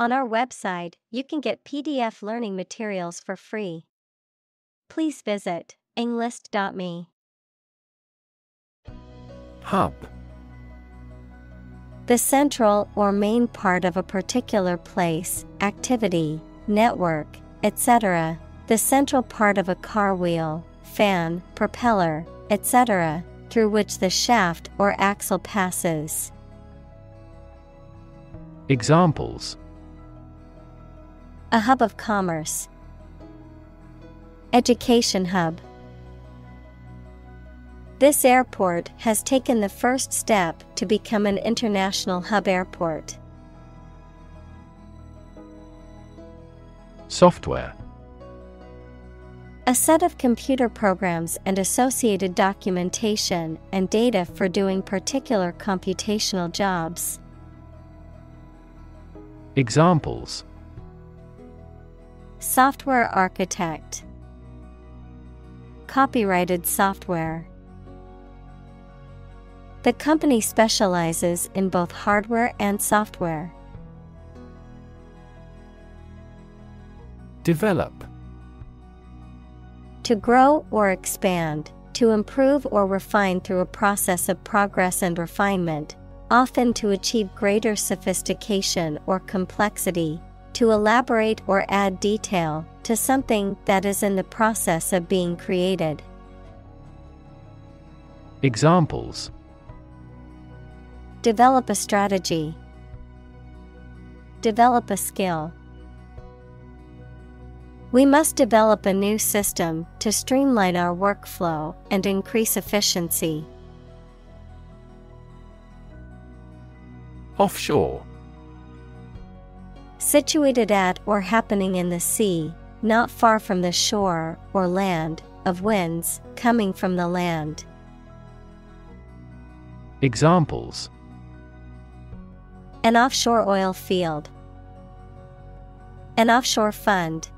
On our website, you can get PDF learning materials for free. Please visit Englist.me. Hub. The central or main part of a particular place, activity, network, etc. The central part of a car wheel, fan, propeller, etc., through which the shaft or axle passes. Examples: a hub of commerce, education hub. This airport has taken the first step to become an international hub airport. Software. A set of computer programs and associated documentation and data for doing particular computational jobs. Examples: software architect, copyrighted software. The company specializes in both hardware and software. Develop. To grow or expand, to improve or refine through a process of progress and refinement, often to achieve greater sophistication or complexity, to elaborate or add detail to something that is in the process of being created. Examples: develop a strategy, develop a skill. We must develop a new system to streamline our workflow and increase efficiency. Offshore. Situated at or happening in the sea, not far from the shore or land, of winds coming from the land. Examples: an offshore oil field, an offshore fund.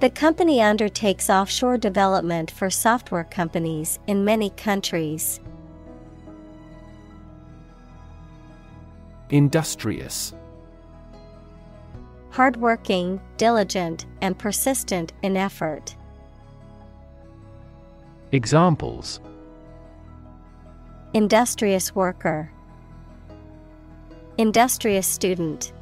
The company undertakes offshore development for software companies in many countries. Industrious. Hardworking, diligent, and persistent in effort. Examples: industrious worker, industrious student.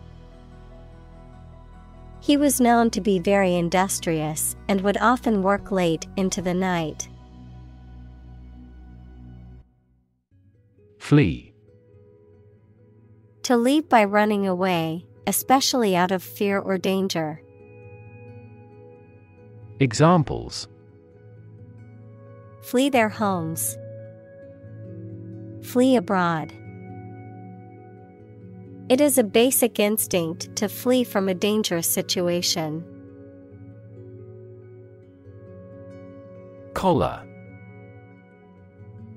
He was known to be very industrious and would often work late into the night. Flee. To leave by running away, especially out of fear or danger. Examples: flee their homes, flee abroad. It is a basic instinct to flee from a dangerous situation. Collar.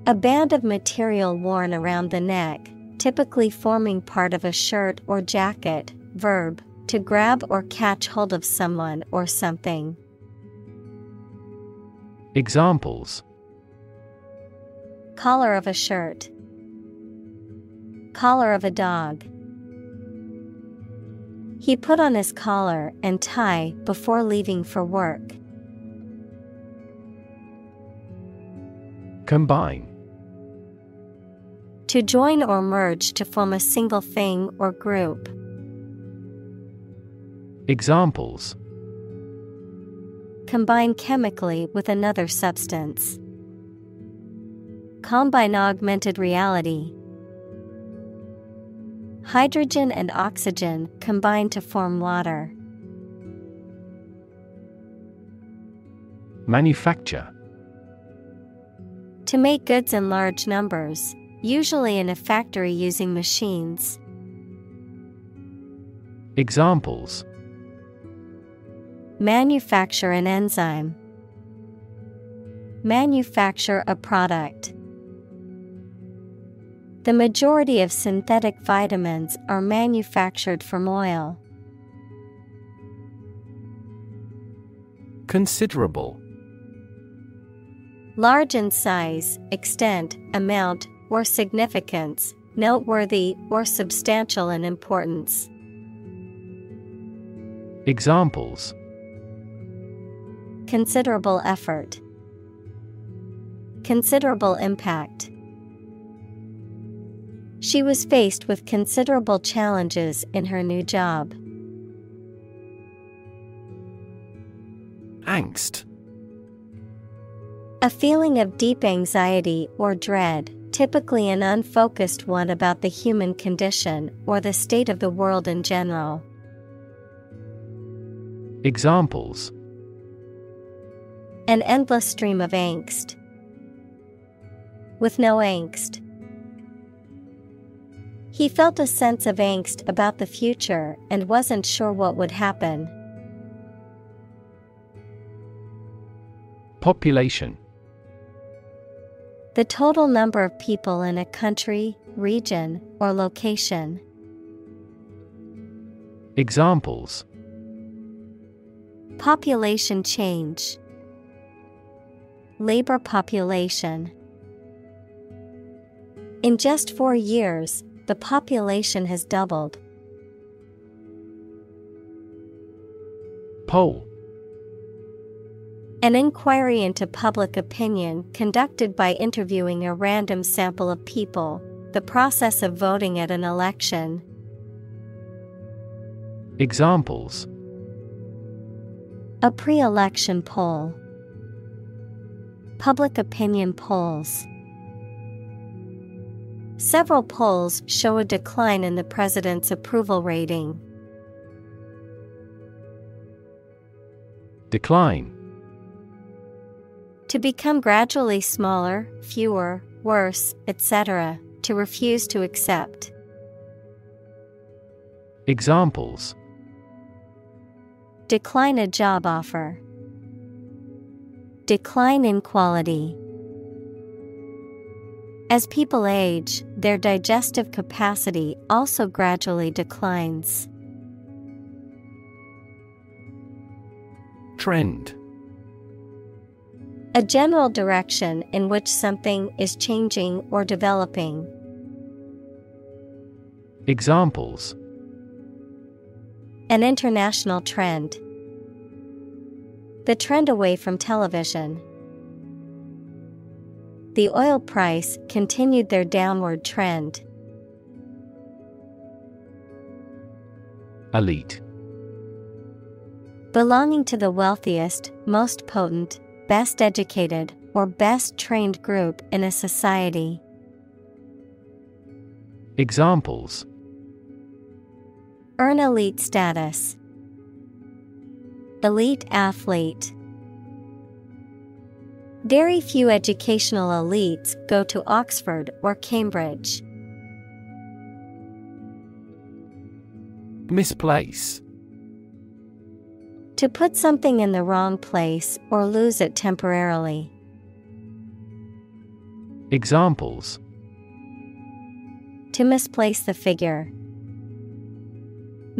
A band of material worn around the neck, typically forming part of a shirt or jacket. Verb, to grab or catch hold of someone or something. Examples: collar of a shirt, collar of a dog. He put on his collar and tie before leaving for work. Combine. To join or merge to form a single thing or group. Examples: combine chemically with another substance, combine augmented reality. Hydrogen and oxygen combine to form water. Manufacture. To make goods in large numbers, usually in a factory using machines. Examples: manufacture an enzyme, manufacture a product. The majority of synthetic vitamins are manufactured from oil. Considerable. Large in size, extent, amount, or significance, noteworthy or substantial in importance. Examples: considerable effort, considerable impact. She was faced with considerable challenges in her new job. Angst. A feeling of deep anxiety or dread, typically an unfocused one about the human condition or the state of the world in general. Examples: an endless stream of angst. With no angst. He felt a sense of angst about the future and wasn't sure what would happen. Population. The total number of people in a country, region, or location. Examples: population change, labor population. In just 4 years, the population has doubled. Poll. An inquiry into public opinion conducted by interviewing a random sample of people, the process of voting at an election. Examples: a pre-election poll, public opinion polls. Several polls show a decline in the president's approval rating. Decline. To become gradually smaller, fewer, worse, etc., to refuse to accept. Examples: decline a job offer, decline in quality. As people age, their digestive capacity also gradually declines. Trend. A general direction in which something is changing or developing. Examples: an international trend, the trend away from television. The oil price continued their downward trend. Elite. Belonging to the wealthiest, most potent, best educated, or best trained group in a society. Examples: earn elite status, elite athlete. Very few educational elites go to Oxford or Cambridge. Misplace. To put something in the wrong place or lose it temporarily. Examples: to misplace the figure,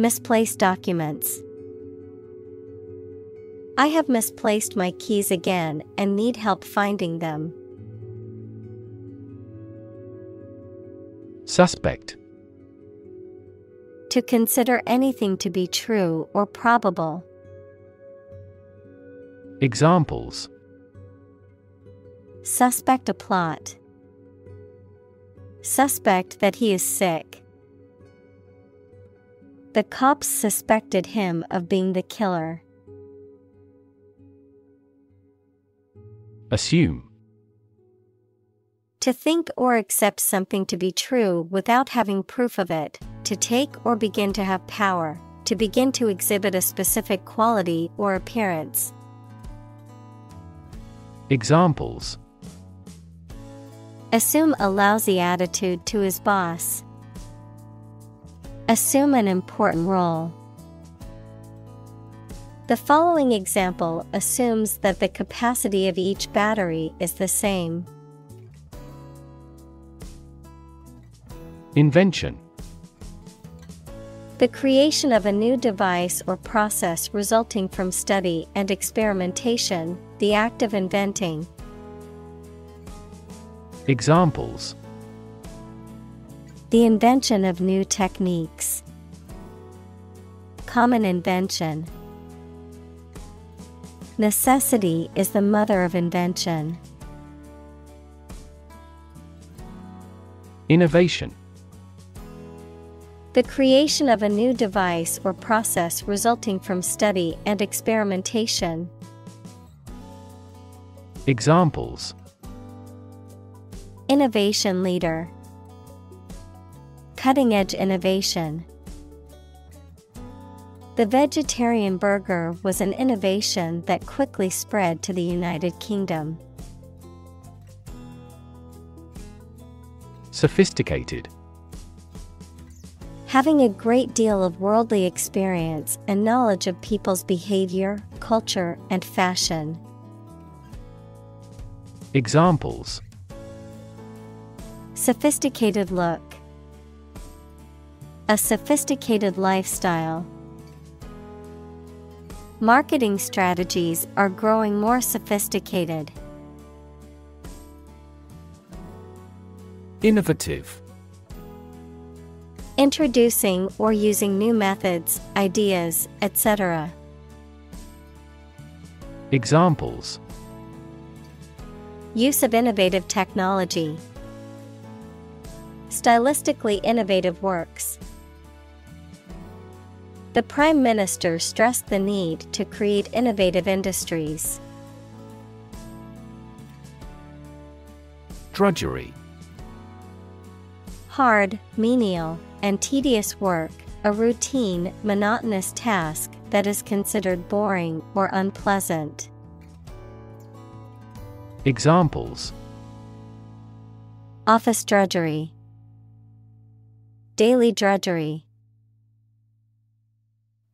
misplace documents. I have misplaced my keys again and need help finding them. Suspect. To consider anything to be true or probable. Examples: suspect a plot, suspect that he is sick. The cops suspected him of being the killer. Assume. To think or accept something to be true without having proof of it, to take or begin to have power, to begin to exhibit a specific quality or appearance. Examples: assume a lousy attitude to his boss, assume an important role. The following example assumes that the capacity of each battery is the same. Invention. The creation of a new device or process resulting from study and experimentation, the act of inventing. Examples: The invention of new techniques. Common invention. Necessity is the mother of invention. Innovation. The creation of a new device or process resulting from study and experimentation. Examples. Innovation leader. Cutting-edge innovation. The vegetarian burger was an innovation that quickly spread to the United Kingdom. Sophisticated. Having a great deal of worldly experience and knowledge of people's behavior, culture, and fashion. Examples. Sophisticated look. A sophisticated lifestyle. Marketing strategies are growing more sophisticated. Innovative. Introducing or using new methods, ideas, etc. Examples. Use of innovative technology. Stylistically innovative works. The Prime Minister stressed the need to create innovative industries. Drudgery. Hard, menial, and tedious work, a routine, monotonous task that is considered boring or unpleasant. Examples. Office drudgery. Daily drudgery.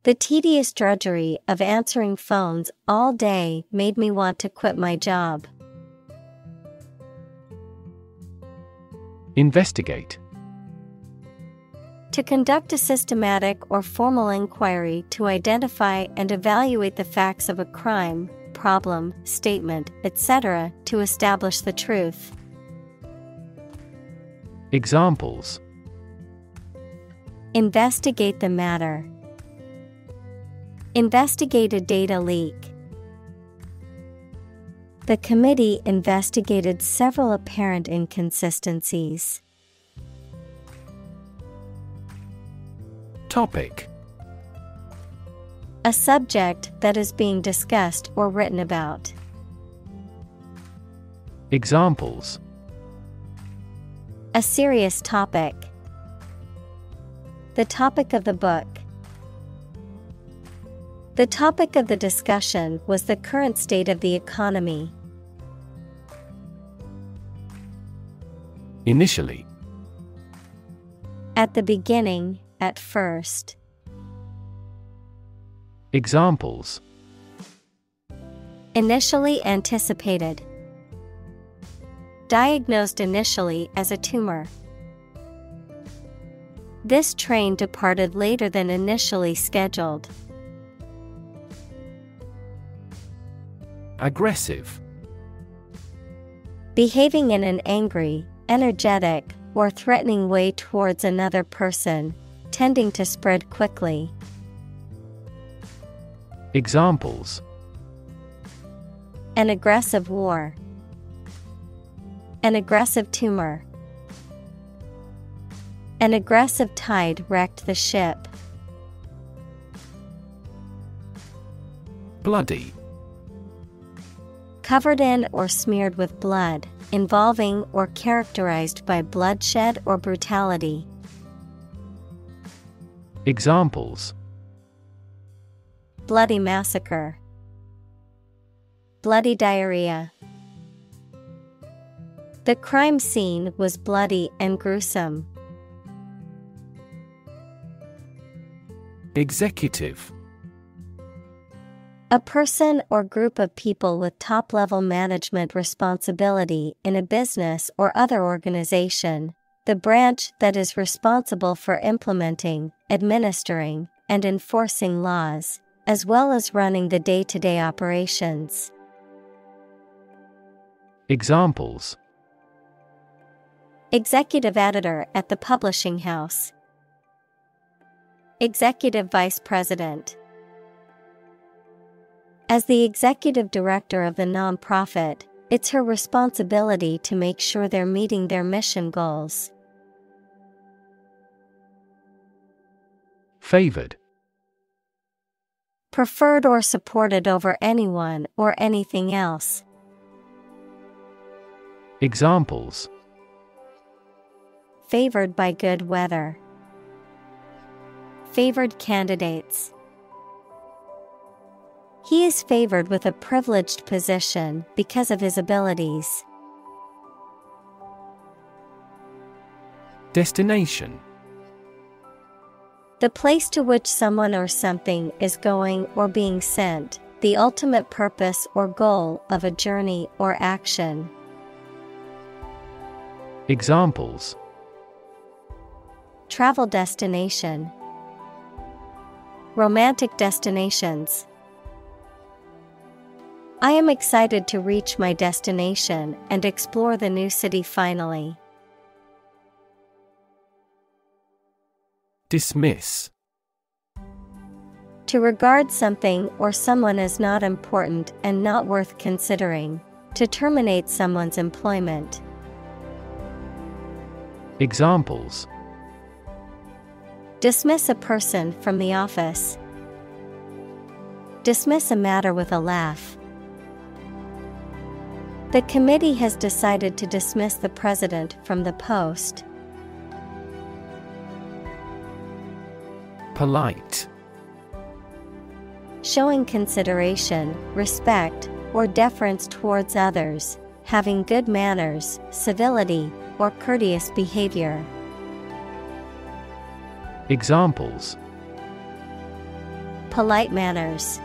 The tedious drudgery of answering phones all day made me want to quit my job. Investigate. To conduct a systematic or formal inquiry to identify and evaluate the facts of a crime, problem, statement, etc., to establish the truth. Examples. Investigate the matter. Investigate a data leak. The committee investigated several apparent inconsistencies. Topic. A subject that is being discussed or written about. Examples. A serious topic. The topic of the book. The topic of the discussion was the current state of the economy. Initially. At the beginning. At first. Examples. Initially anticipated. Diagnosed initially as a tumor. This train departed later than initially scheduled. Aggressive. Behaving in an angry, energetic, or threatening way towards another person, tending to spread quickly. Examples. An aggressive war. An aggressive tumor. An aggressive tide wrecked the ship. Bloody. Covered in or smeared with blood, involving or characterized by bloodshed or brutality. Examples. Bloody massacre. Bloody diarrhea. The crime scene was bloody and gruesome. Executive. A person or group of people with top-level management responsibility in a business or other organization. The branch that is responsible for implementing, administering, and enforcing laws, as well as running the day-to-day operations. Examples. Executive editor at the publishing house. Executive vice president. As the executive director of the nonprofit, it's her responsibility to make sure they're meeting their mission goals. Favored. Preferred or supported over anyone or anything else. Examples. Favored by good weather. Favored candidates. He is favored with a privileged position because of his abilities. Destination. The place to which someone or something is going or being sent, the ultimate purpose or goal of a journey or action. Examples. Travel destination. Romantic destinations. I am excited to reach my destination and explore the new city finally. Dismiss. To regard something or someone as not important and not worth considering. To terminate someone's employment. Examples. Dismiss a person from the office. Dismiss a matter with a laugh. The committee has decided to dismiss the president from the post. Polite. Showing consideration, respect, or deference towards others, having good manners, civility, or courteous behavior. Examples. Polite manners.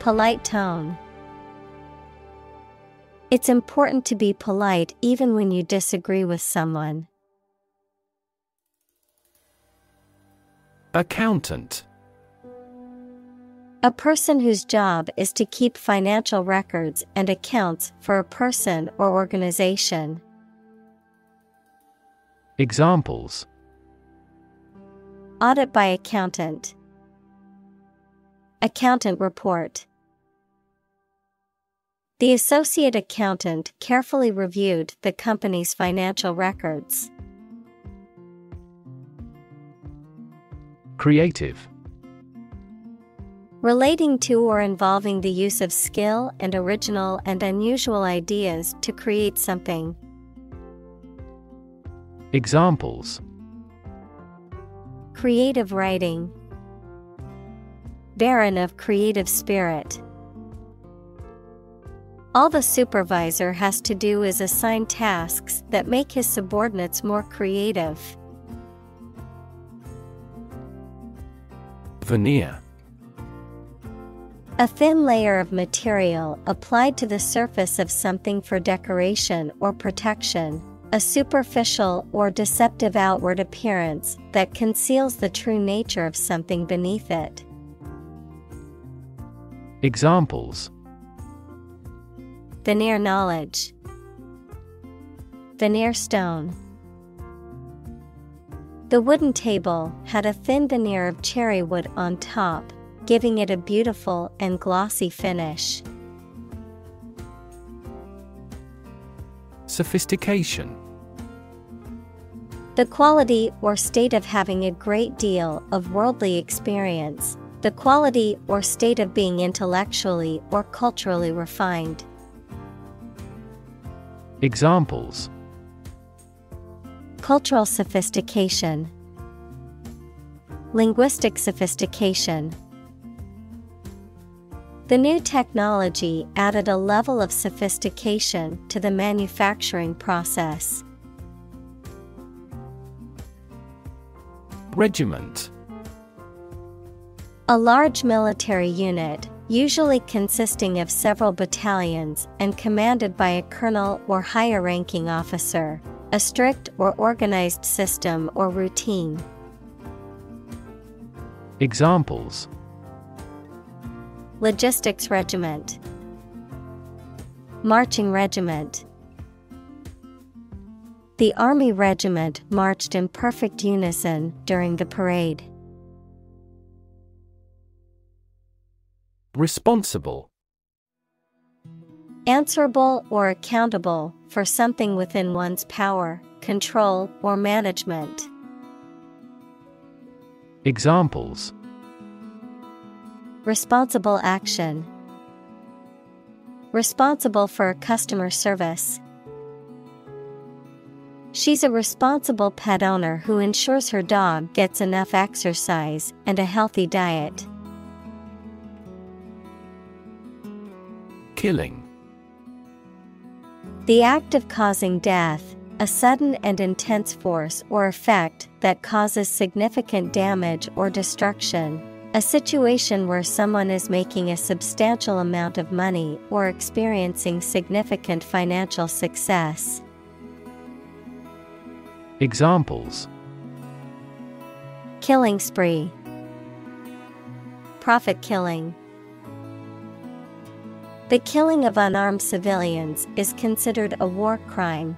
Polite tone. It's important to be polite even when you disagree with someone. Accountant. A person whose job is to keep financial records and accounts for a person or organization. Examples. Audit by accountant. Accountant report. The associate accountant carefully reviewed the company's financial records. Creative. Relating to or involving the use of skill and original and unusual ideas to create something. Examples. Creative writing. Barren of creative spirit. All the supervisor has to do is assign tasks that make his subordinates more creative. Veneer. A thin layer of material applied to the surface of something for decoration or protection, a superficial or deceptive outward appearance that conceals the true nature of something beneath it. Examples. Veneer knowledge. Veneer stone. The wooden table had a thin veneer of cherry wood on top, giving it a beautiful and glossy finish. Sophistication. The quality or state of having a great deal of worldly experience, the quality or state of being intellectually or culturally refined. Examples. Cultural sophistication. Linguistic sophistication. The new technology added a level of sophistication to the manufacturing process. Regiment. A large military unit, usually consisting of several battalions and commanded by a colonel or higher-ranking officer, a strict or organized system or routine. Examples. Logistics regiment. Marching regiment. The army regiment marched in perfect unison during the parade. Responsible. Answerable or accountable for something within one's power, control, or management. Examples: responsible action, responsible for customer service. She's a responsible pet owner who ensures her dog gets enough exercise and a healthy diet. Killing. The act of causing death, a sudden and intense force or effect that causes significant damage or destruction, a situation where someone is making a substantial amount of money or experiencing significant financial success. Examples: killing spree, profit killing. The killing of unarmed civilians is considered a war crime.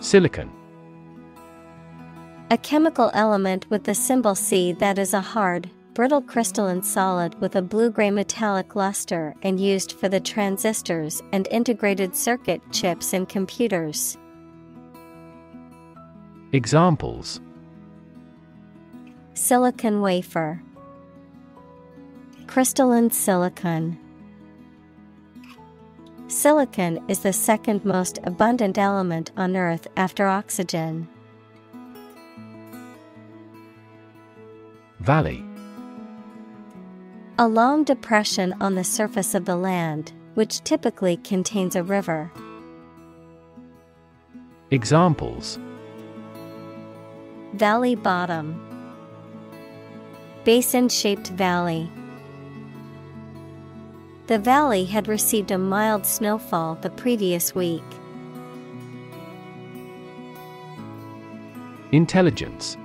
Silicon. A chemical element with the symbol C that is a hard, brittle crystalline solid with a blue-gray metallic luster and used for the transistors and integrated circuit chips in computers. Examples: silicon wafer, crystalline silicon. Silicon is the second most abundant element on Earth after oxygen. Valley. A long depression on the surface of the land, which typically contains a river. Examples: valley bottom, basin-shaped valley. The valley had received a mild snowfall the previous week. Intelligence.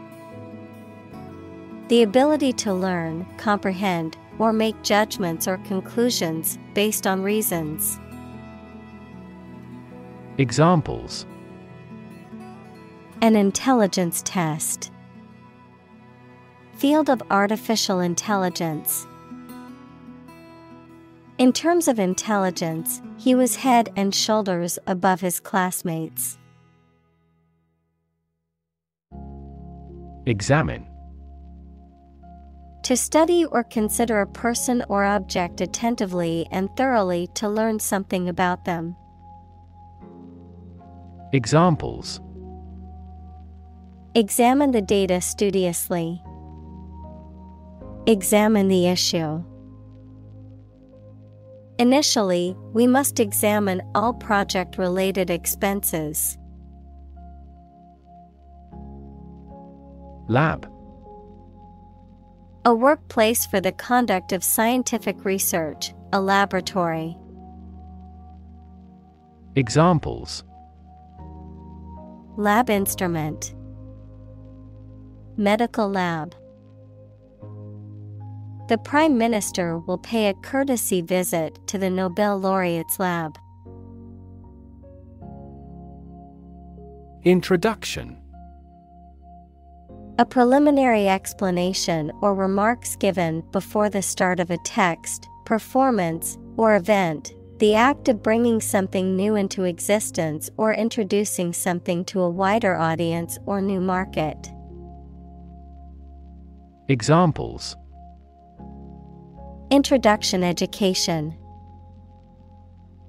The ability to learn, comprehend, or make judgments or conclusions based on reasons. Examples: an intelligence test, field of artificial intelligence. In terms of intelligence, he was head and shoulders above his classmates. Examine. To study or consider a person or object attentively and thoroughly to learn something about them. Examples: examine the data studiously, examine the issue. Initially, we must examine all project-related expenses. Lab. A workplace for the conduct of scientific research, a laboratory. Examples: lab instrument, medical lab. The Prime Minister will pay a courtesy visit to the Nobel laureate's lab. Introduction. A preliminary explanation or remarks given before the start of a text, performance, or event, the act of bringing something new into existence or introducing something to a wider audience or new market. Examples: introduction education,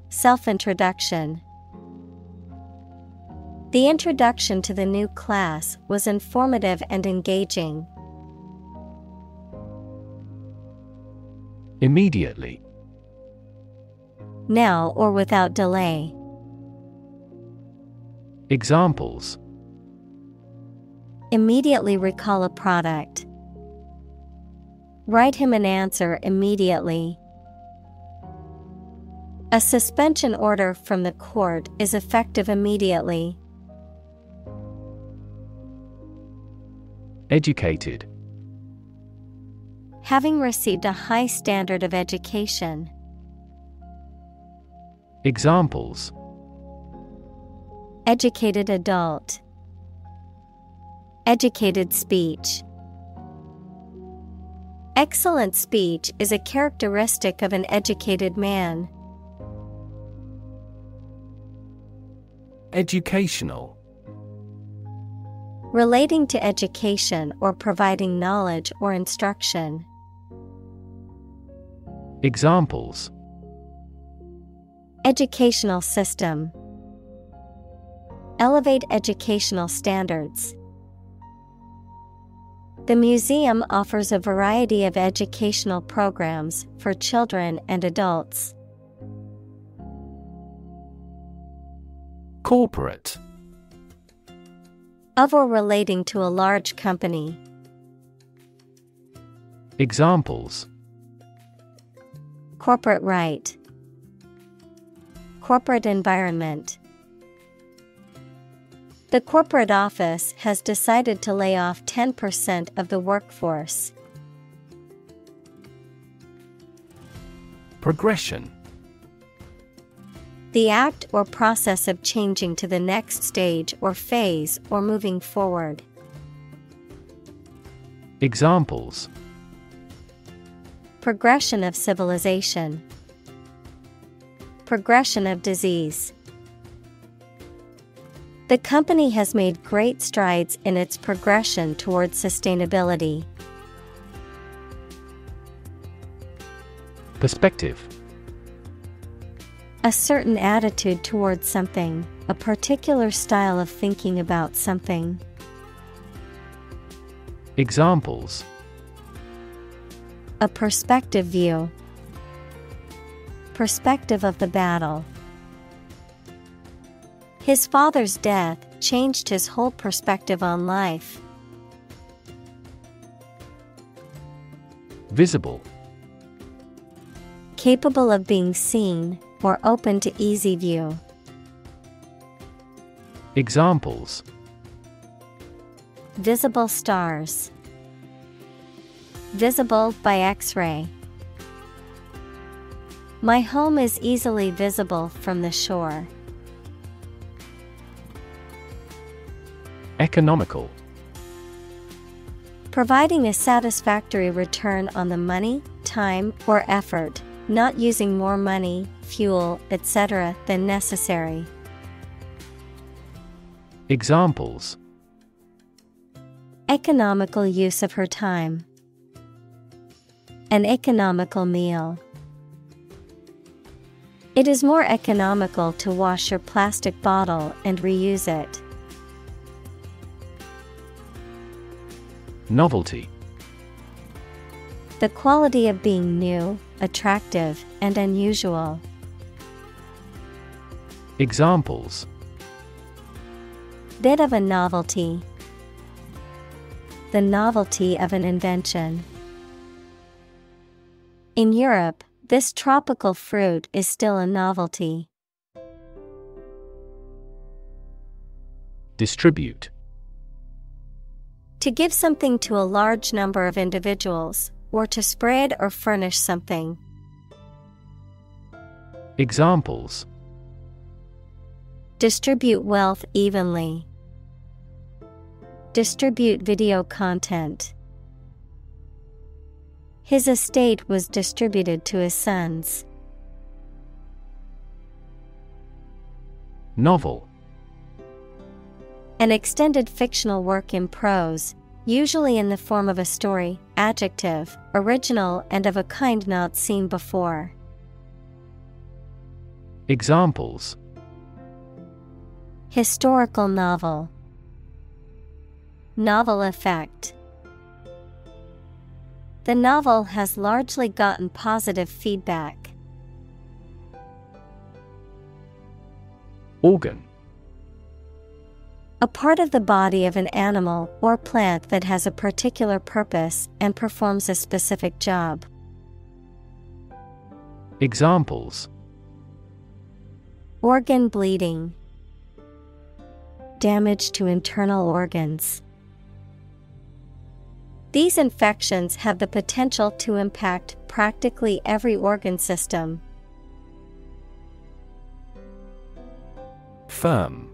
self-introduction. The introduction to the new class was informative and engaging. Immediately. Now or without delay. Examples: immediately recall a product, write him an answer immediately. A suspension order from the court is effective immediately. Educated. Having received a high standard of education. Examples: Educated adult. Educated speech. Excellent speech is a characteristic of an educated man. Educational. Relating to education or providing knowledge or instruction. Examples: Educational system. Elevate educational standards. The museum offers a variety of educational programs for children and adults. Corporate. Of or relating to a large company. Examples: Corporate right. Corporate environment. The corporate office has decided to lay off 10% of the workforce. Progression. The act or process of changing to the next stage or phase or moving forward. Examples: Progression of civilization. Progression of disease. The company has made great strides in its progression toward sustainability. Perspective. A certain attitude towards something, a particular style of thinking about something. Examples: A perspective view. Perspective of the battle. His father's death changed his whole perspective on life. Visible. Capable of being seen or open to easy view. Examples: Visible stars. Visible by X-ray. My home is easily visible from the shore. Economical. Providing a satisfactory return on the money, time, or effort, not using more money, fuel, etc. than necessary. Examples: Economical use of her time. An economical meal. It is more economical to wash your plastic bottle and reuse it. Novelty. The quality of being new, attractive, and unusual. Examples: Bit of a novelty. The novelty of an invention. In Europe, this tropical fruit is still a novelty. Distribute. To give something to a large number of individuals, or to spread or furnish something. Examples: Distribute wealth evenly. Distribute video content. His estate was distributed to his sons. Novel. An extended fictional work in prose, usually in the form of a story, adjective, original and of a kind not seen before. Examples: Historical novel. Novel effect. The novel has largely gotten positive feedback. Organ. A part of the body of an animal or plant that has a particular purpose and performs a specific job. Examples: Organ bleeding. Damage to internal organs. These infections have the potential to impact practically every organ system. Firm.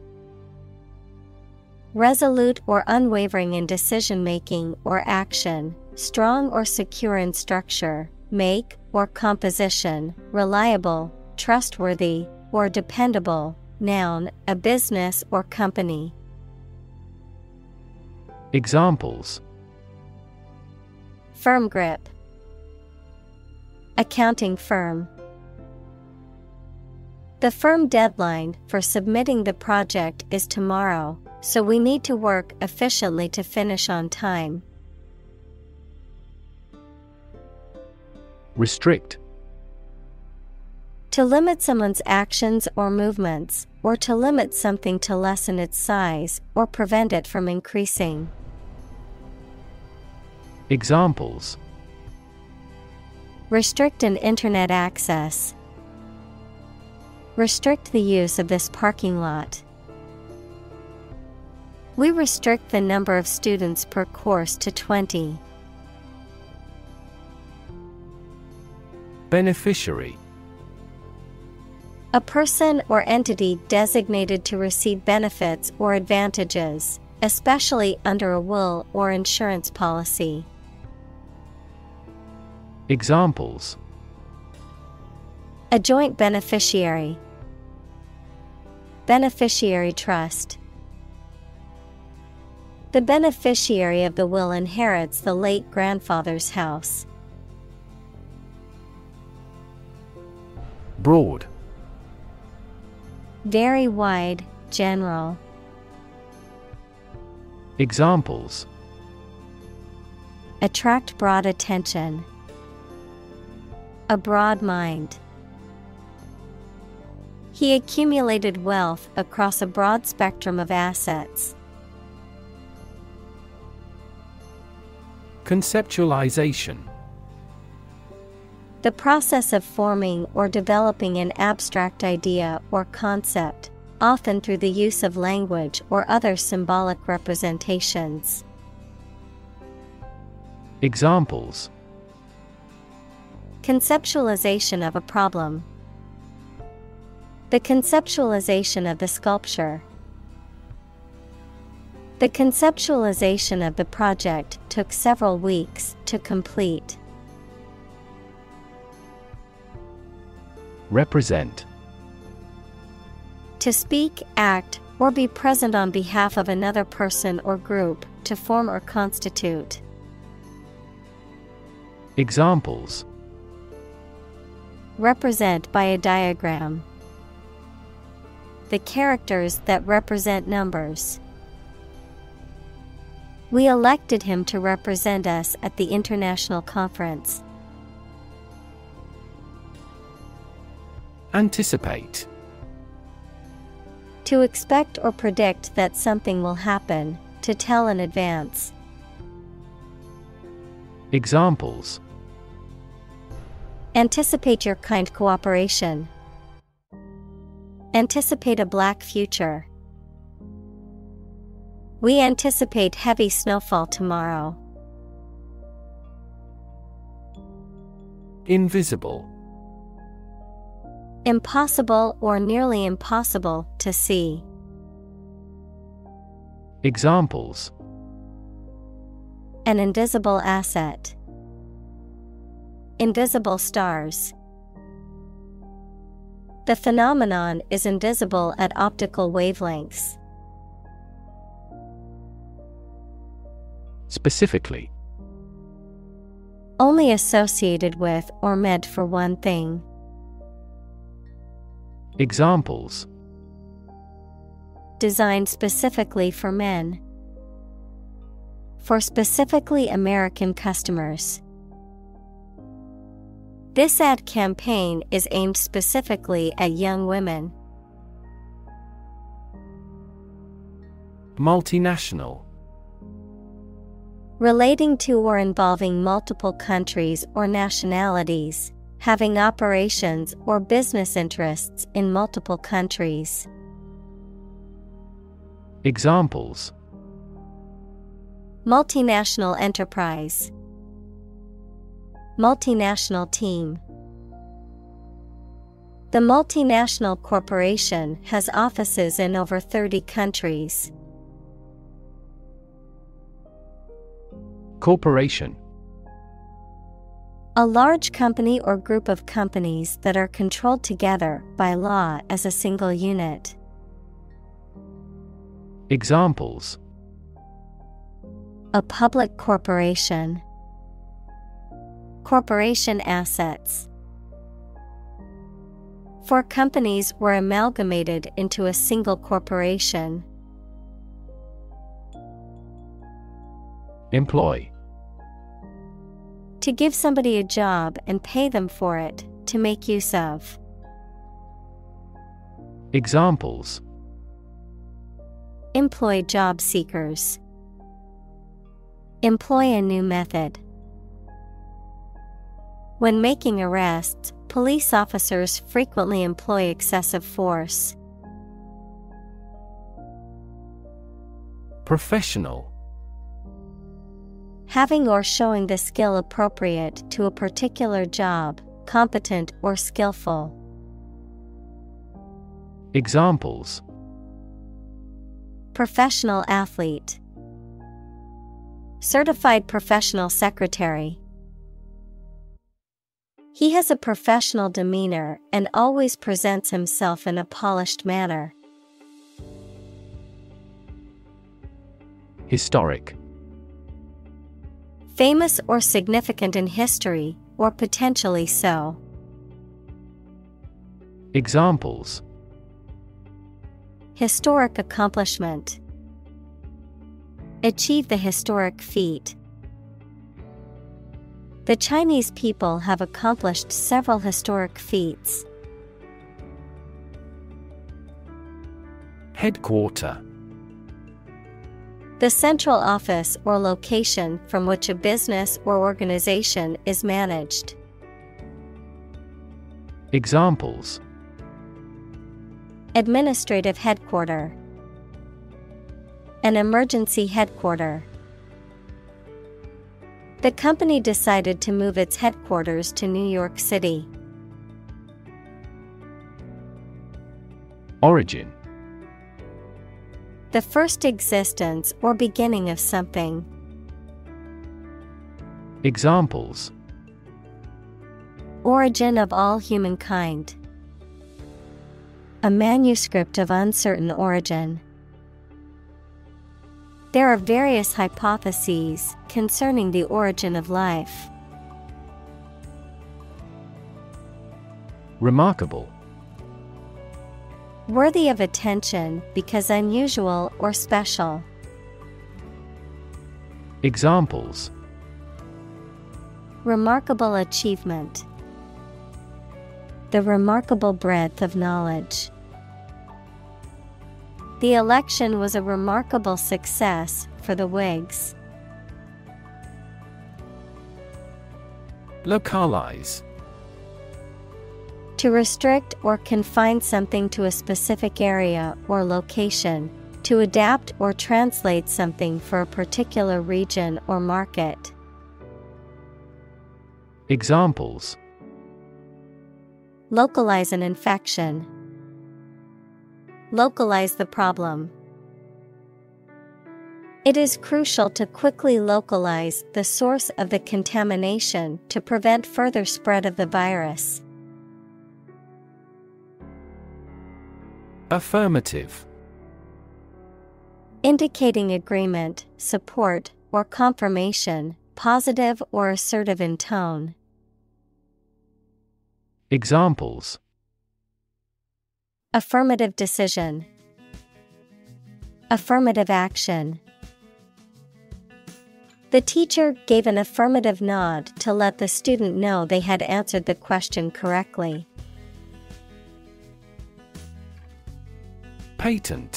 Resolute or unwavering in decision-making or action, strong or secure in structure, make or composition, reliable, trustworthy, or dependable. Noun, a business or company. Examples: firm grip, accounting firm. The firm deadline for submitting the project is tomorrow, so we need to work efficiently to finish on time. Restrict. To limit someone's actions or movements, or to limit something to lessen its size or prevent it from increasing. Examples: restrict an internet access. Restrict the use of this parking lot. We restrict the number of students per course to 20. Beneficiary. A person or entity designated to receive benefits or advantages, especially under a will or insurance policy. Examples: a joint beneficiary, beneficiary trust. The beneficiary of the will inherits the late grandfather's house. Broad. Very wide, general. Examples: attract broad attention, a broad mind. He accumulated wealth across a broad spectrum of assets. Conceptualization. The process of forming or developing an abstract idea or concept, often through the use of language or other symbolic representations. Examples: conceptualization of a problem. The conceptualization of the sculpture. The conceptualization of the project took several weeks to complete. Represent. To speak, act, or be present on behalf of another person or group, to form or constitute. Examples: represent by a diagram. The characters that represent numbers. We elected him to represent us at the international conference. Anticipate. To expect or predict that something will happen, to tell in advance. Examples: anticipate your kind cooperation. Anticipate a black future. We anticipate heavy snowfall tomorrow. Invisible. Impossible or nearly impossible to see. Examples: an invisible asset, invisible stars. The phenomenon is invisible at optical wavelengths. Specifically. Only associated with or meant for one thing. Examples: designed specifically for men. For specifically American customers. This ad campaign is aimed specifically at young women. Multinational. Relating to or involving multiple countries or nationalities. Having operations or business interests in multiple countries. Examples: multinational enterprise, multinational team. The multinational corporation has offices in over 30 countries. Corporation. A large company or group of companies that are controlled together by law as a single unit. Examples: a public corporation, corporation assets. Four companies were amalgamated into a single corporation. Employ. To give somebody a job and pay them for it, to make use of. Examples: employ job seekers, employ a new method. When making arrests, police officers frequently employ excessive force. Professional. Having or showing the skill appropriate to a particular job, competent or skillful. Examples: professional athlete, certified professional secretary. He has a professional demeanor and always presents himself in a polished manner. Historic. Famous or significant in history, or potentially so. Examples: historic accomplishment, achieve the historic feat. The Chinese people have accomplished several historic feats. Headquarter. The central office or location from which a business or organization is managed. Examples: administrative headquarter, an emergency headquarter. The company decided to move its headquarters to New York City. Origin. The first existence or beginning of something. Examples: origin of all humankind, a manuscript of uncertain origin. There are various hypotheses concerning the origin of life. Remarkable. Worthy of attention because unusual or special. Examples: remarkable achievement, the remarkable breadth of knowledge. The election was a remarkable success for the Whigs. Localize. To restrict or confine something to a specific area or location, to adapt or translate something for a particular region or market. Examples: localize an infection, localize the problem. It is crucial to quickly localize the source of the contamination to prevent further spread of the virus. Affirmative. Indicating agreement, support, or confirmation, positive or assertive in tone. Examples: affirmative decision, affirmative action. The teacher gave an affirmative nod to let the student know they had answered the question correctly. Patent.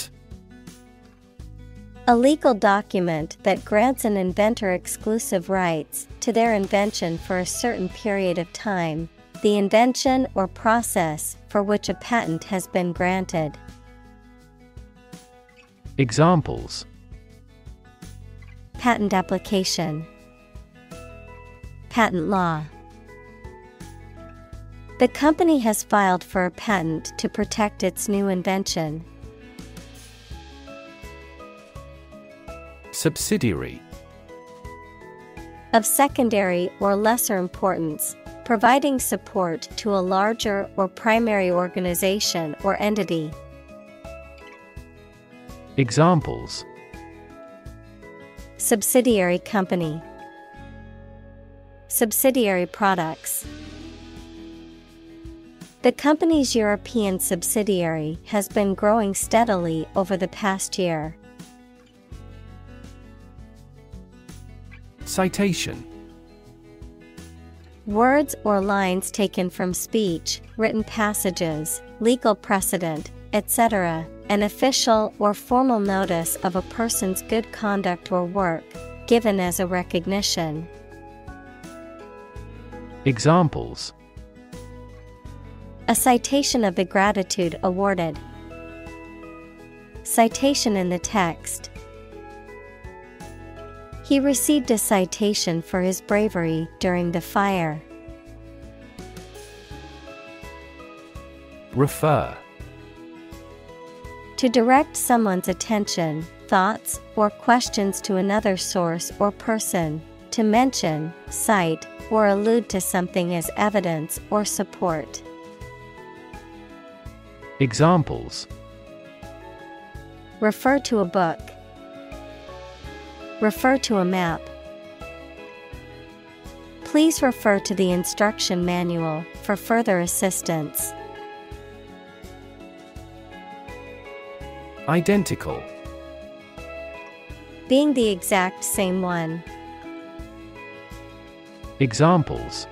A legal document that grants an inventor exclusive rights to their invention for a certain period of time, the invention or process for which a patent has been granted. Examples: patent application, patent law. The company has filed for a patent to protect its new invention. Subsidiary. Of secondary or lesser importance, providing support to a larger or primary organization or entity. Examples: subsidiary company, subsidiary products. The company's European subsidiary has been growing steadily over the past year. Citation: words or lines taken from speech, written passages, legal precedent, etc., an official or formal notice of a person's good conduct or work, given as a recognition. Examples: a citation of the gratitude awarded. Citation in the text. He received a citation for his bravery during the fire. Refer: to direct someone's attention, thoughts, or questions to another source or person, to mention, cite, or allude to something as evidence or support. Examples: refer to a book. Refer to a map. Please refer to the instruction manual for further assistance. Identical: being the exact same one. Examples: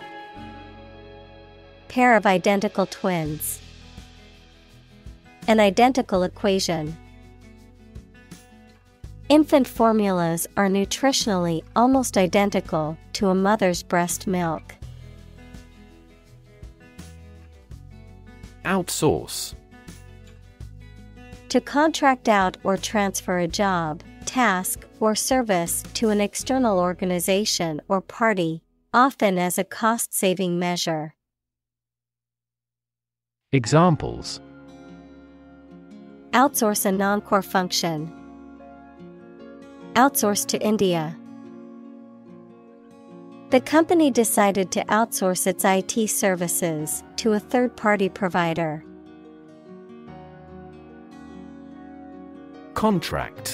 pair of identical twins. An identical equation. Infant formulas are nutritionally almost identical to a mother's breast milk. Outsource: to contract out or transfer a job, task, or service to an external organization or party, often as a cost-saving measure. Examples: outsource a non-core function. Outsourced to India. The company decided to outsource its IT services to a third-party provider. Contract: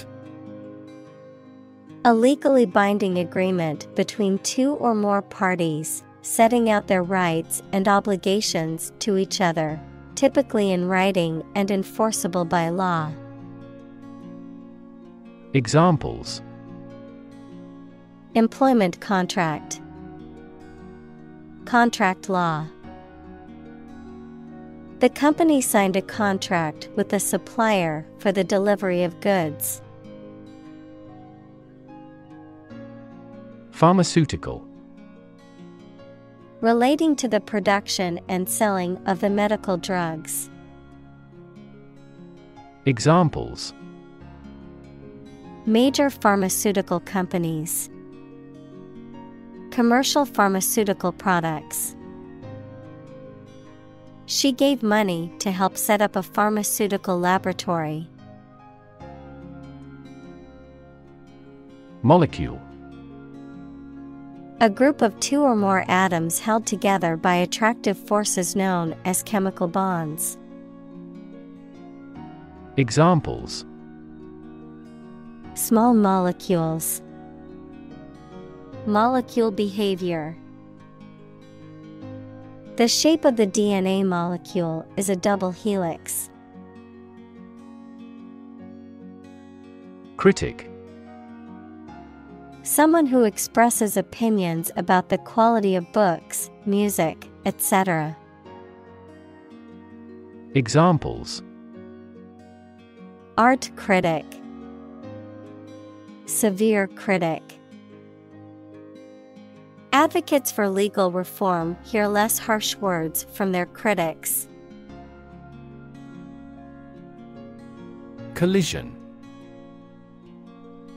a legally binding agreement between two or more parties, setting out their rights and obligations to each other, typically in writing and enforceable by law. Examples: employment contract. Contract law. The company signed a contract with the supplier for the delivery of goods. Pharmaceutical: relating to the production and selling of the medical drugs. Examples: major pharmaceutical companies. Commercial pharmaceutical products. She gave money to help set up a pharmaceutical laboratory. Molecule: a group of two or more atoms held together by attractive forces known as chemical bonds. Examples: small molecules. Molecule behavior. The shape of the DNA molecule is a double helix. Critic: someone who expresses opinions about the quality of books, music, etc. Examples: art critic. Severe critic. Advocates for legal reform hear less harsh words from their critics. Collision: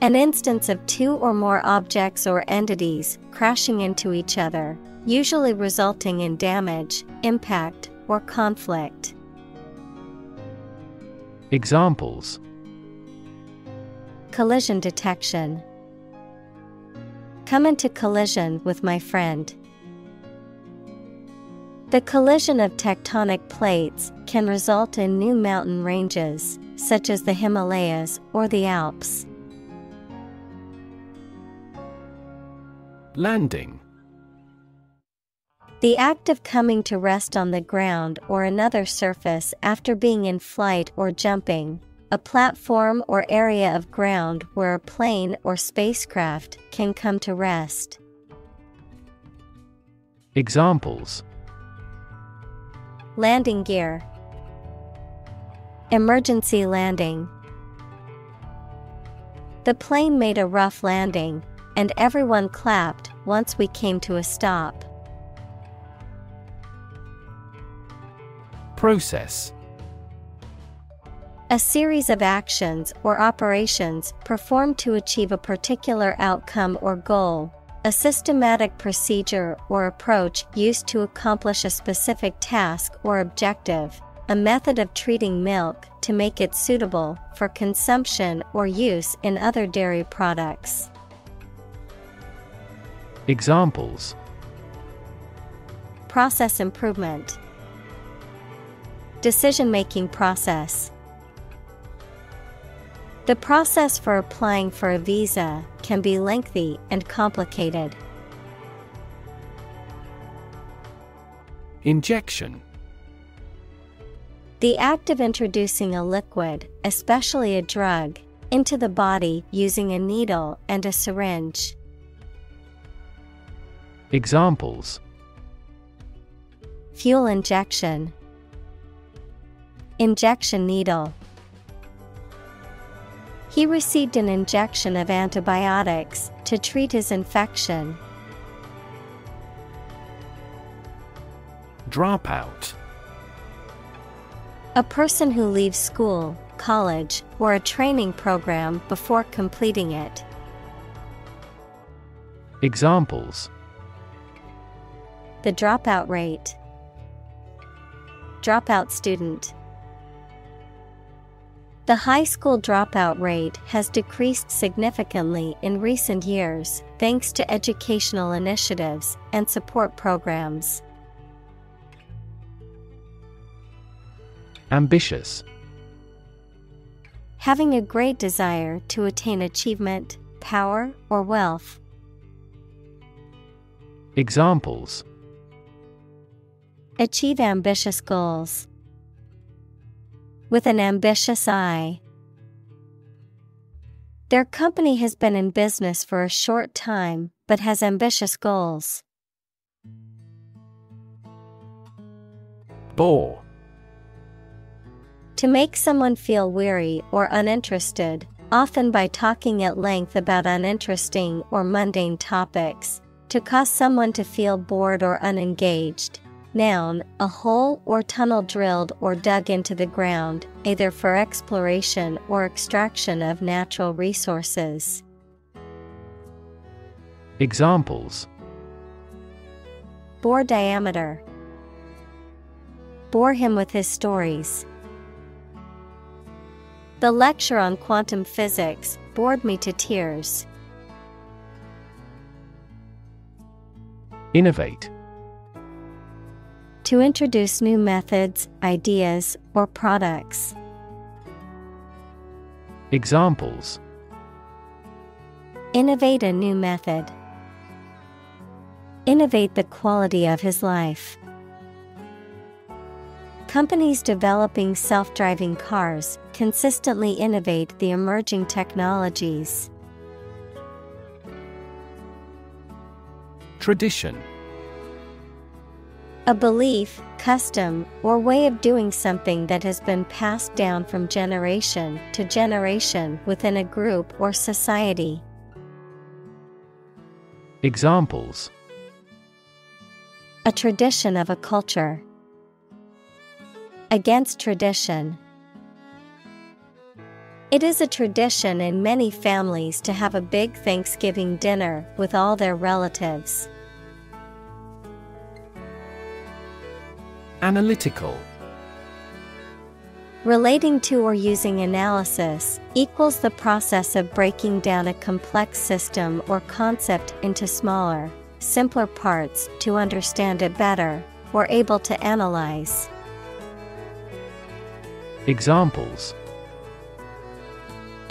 an instance of two or more objects or entities crashing into each other, usually resulting in damage, impact, or conflict. Examples: collision detection. come into collision with my friend. The collision of tectonic plates can result in new mountain ranges, such as the Himalayas or the Alps. Landing. The act of coming to rest on the ground or another surface after being in flight or jumping, a platform or area of ground where a plane or spacecraft can come to rest. Examples: landing gear, emergency landing. The plane made a rough landing, and everyone clapped once we came to a stop. Process. A series of actions or operations performed to achieve a particular outcome or goal, a systematic procedure or approach used to accomplish a specific task or objective, a method of treating milk to make it suitable for consumption or use in other dairy products. Examples: process improvement, decision-making process. The process for applying for a visa can be lengthy and complicated. Injection. The act of introducing a liquid, especially a drug, into the body using a needle and a syringe. Examples: fuel injection, injection needle. He received an injection of antibiotics to treat his infection. Dropout. A person who leaves school, college, or a training program before completing it. Examples: the dropout rate, dropout student. The high school dropout rate has decreased significantly in recent years, thanks to educational initiatives and support programs. Ambitious. Having a great desire to attain achievement, power, or wealth. Examples: achieve ambitious goals. With an ambitious eye. Their company has been in business for a short time, but has ambitious goals. Bore. To make someone feel weary or uninterested, often by talking at length about uninteresting or mundane topics, to cause someone to feel bored or unengaged. Noun, a hole or tunnel drilled or dug into the ground, either for exploration or extraction of natural resources. Examples: bore diameter, bore him with his stories. The lecture on quantum physics bored me to tears. Innovate. To introduce new methods, ideas, or products. Examples: innovate a new method, innovate the quality of his life. Companies developing self-driving cars consistently innovate the emerging technologies. Tradition. A belief, custom, or way of doing something that has been passed down from generation to generation within a group or society. Examples: a tradition of a culture, against tradition. It is a tradition in many families to have a big Thanksgiving dinner with all their relatives. Analytical. Relating to or using analysis equals the process of breaking down a complex system or concept into smaller, simpler parts to understand it better, or able to analyze. Examples: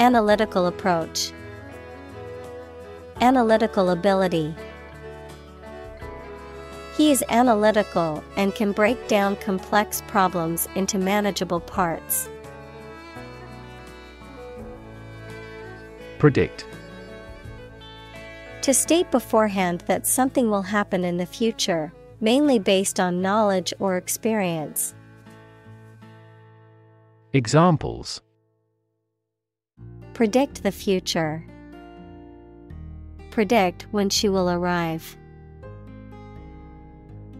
analytical approach, analytical ability. He is analytical and can break down complex problems into manageable parts. Predict: to state beforehand that something will happen in the future, mainly based on knowledge or experience. Examples: predict the future. Predict when she will arrive.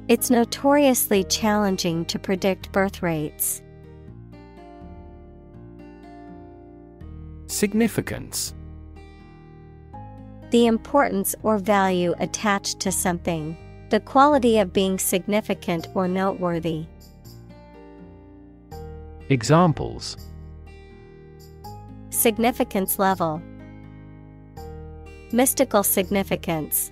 It's notoriously challenging to predict birth rates. Significance: the importance or value attached to something, the quality of being significant or noteworthy. Examples: significance level, mystical significance.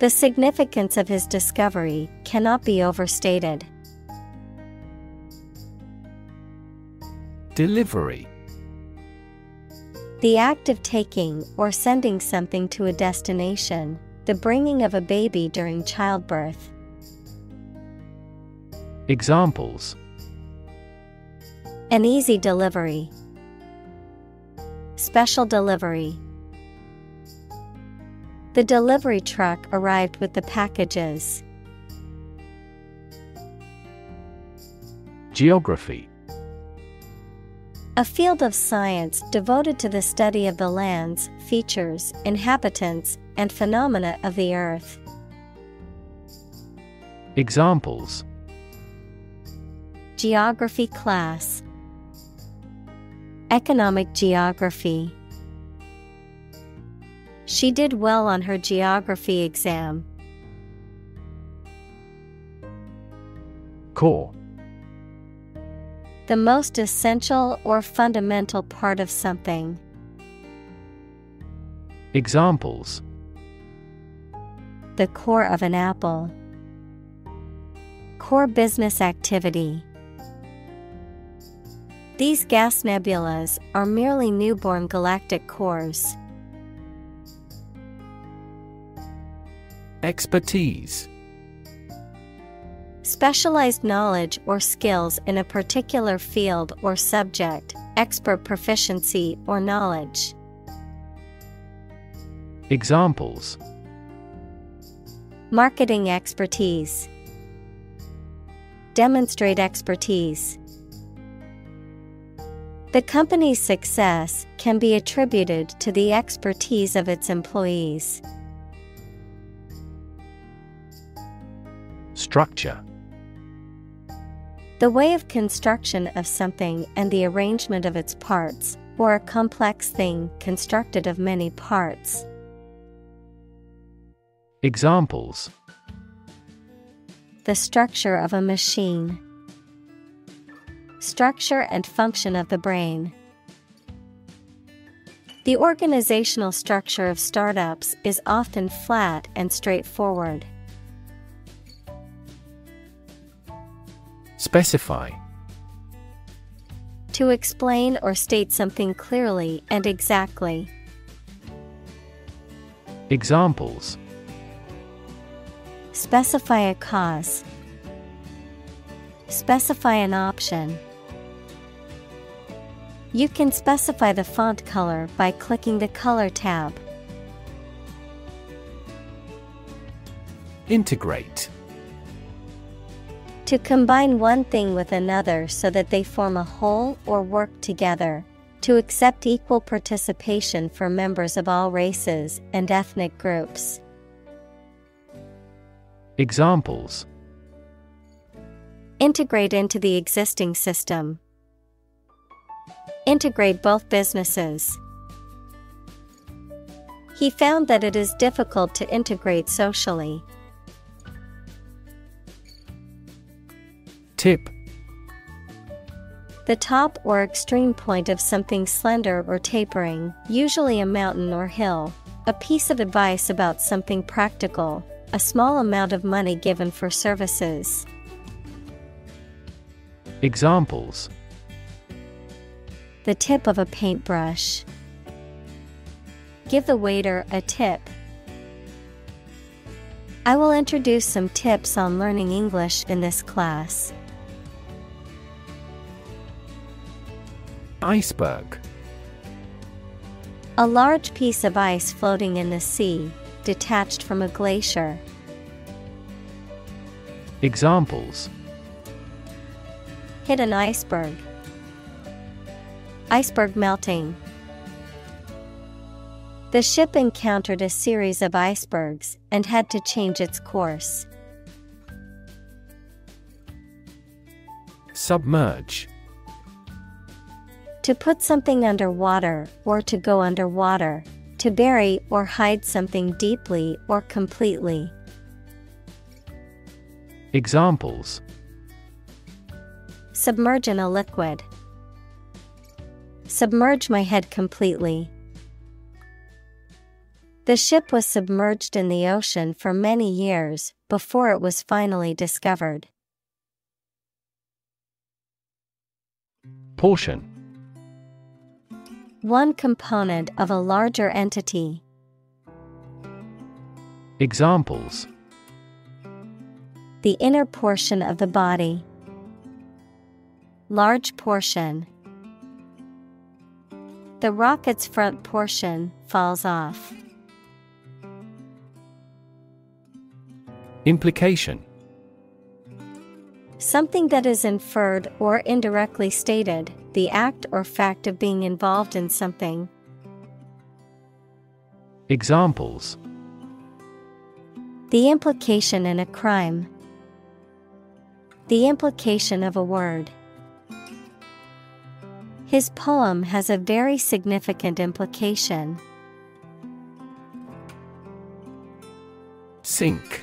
The significance of his discovery cannot be overstated. Delivery: the act of taking or sending something to a destination, the bringing of a baby during childbirth. Examples: an easy delivery, special delivery. The delivery truck arrived with the packages. Geography: a field of science devoted to the study of the lands, features, inhabitants, and phenomena of the earth. Examples: geography class, economic geography. She did well on her geography exam. Core: the most essential or fundamental part of something. Examples: the core of an apple, core business activity. These gas nebulas are merely newborn galactic cores. Expertise: specialized knowledge or skills in a particular field or subject, expert proficiency or knowledge. Examples: marketing expertise, demonstrate expertise. The company's success can be attributed to the expertise of its employees. Structure: the way of construction of something and the arrangement of its parts, or a complex thing constructed of many parts. Examples: the structure of a machine, structure and function of the brain. The organizational structure of startups is often flat and straightforward. Specify: to explain or state something clearly and exactly. Examples: specify a cause, specify an option. You can specify the font color by clicking the color tab. Integrate: to combine one thing with another so that they form a whole or work together, to accept equal participation for members of all races and ethnic groups. Examples: integrate into the existing system, integrate both businesses. He found that it is difficult to integrate socially. Tip: The top or extreme point of something slender or tapering, usually a mountain or hill. A piece of advice about something practical, a small amount of money given for services. Examples: the tip of a paintbrush. Give the waiter a tip. I will introduce some tips on learning English in this class. Iceberg. A large piece of ice floating in the sea, detached from a glacier. Examples: hit an iceberg. Iceberg melting. The ship encountered a series of icebergs and had to change its course. Submerge. To put something underwater or to go underwater, to bury or hide something deeply or completely. Examples: submerge in a liquid. Submerge my head completely. The ship was submerged in the ocean for many years before it was finally discovered. Portion. One component of a larger entity. Examples: the inner portion of the body. Large portion. The rocket's front portion falls off. Implication. Something that is inferred or indirectly stated, the act or fact of being involved in something. Examples: the implication in a crime. The implication of a word. His poem has a very significant implication. Sink.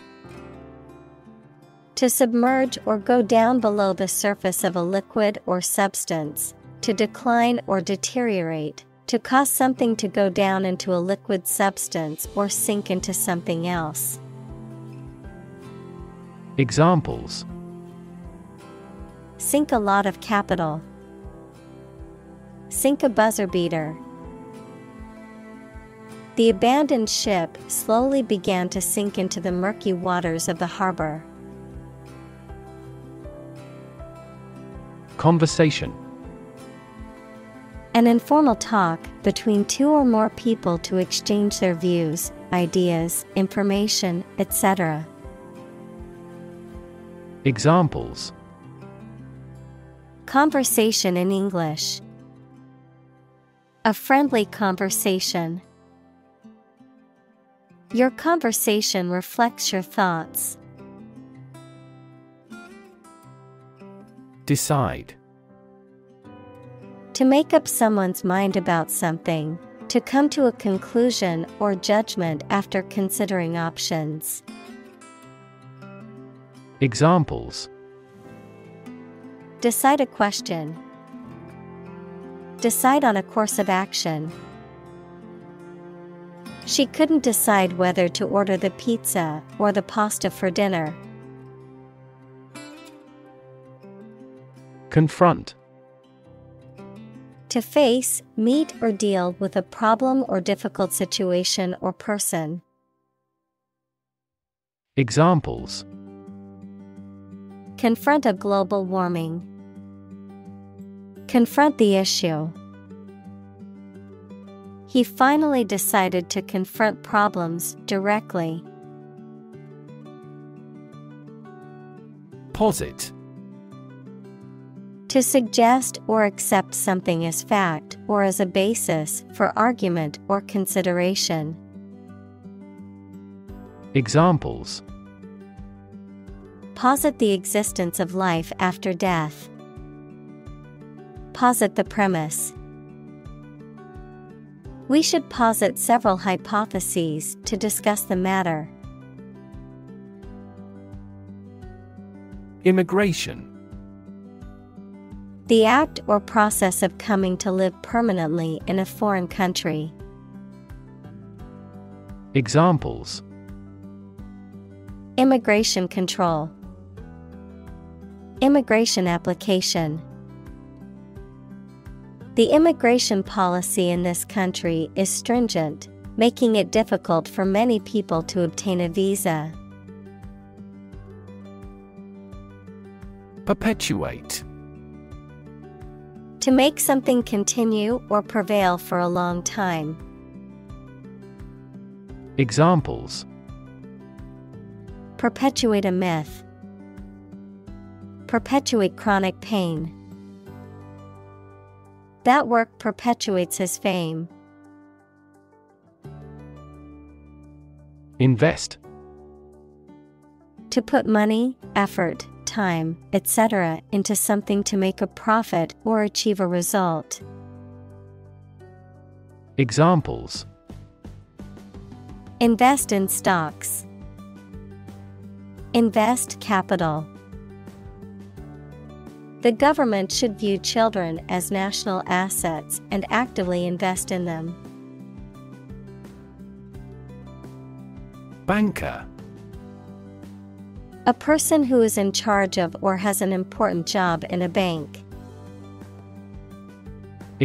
To submerge or go down below the surface of a liquid or substance, to decline or deteriorate, to cause something to go down into a liquid substance or sink into something else. Examples: sink a lot of capital. Sink a buzzer beater. The abandoned ship slowly began to sink into the murky waters of the harbor. Conversation. An informal talk between two or more people to exchange their views, ideas, information, etc. Examples: conversation in English. A friendly conversation. Your conversation reflects your thoughts. Decide. To make up someone's mind about something, to come to a conclusion or judgment after considering options. Examples: decide a question. Decide on a course of action. She couldn't decide whether to order the pizza or the pasta for dinner. Confront. To face, meet, or deal with a problem or difficult situation or person. Examples: confront a global warming. Confront the issue. He finally decided to confront problems directly. Posit. To suggest or accept something as fact or as a basis for argument or consideration. Examples: posit the existence of life after death. Posit the premise. We should posit several hypotheses to discuss the matter. Immigration. The act or process of coming to live permanently in a foreign country. Examples: immigration control, immigration application. The immigration policy in this country is stringent, making it difficult for many people to obtain a visa. Perpetuate. To make something continue or prevail for a long time. Examples: perpetuate a myth, perpetuate chronic pain. That work perpetuates his fame. Invest. To put money, effort, time, etc. into something to make a profit or achieve a result. Examples: invest in stocks, invest capital. The government should view children as national assets and actively invest in them. Banker. A person who is in charge of or has an important job in a bank.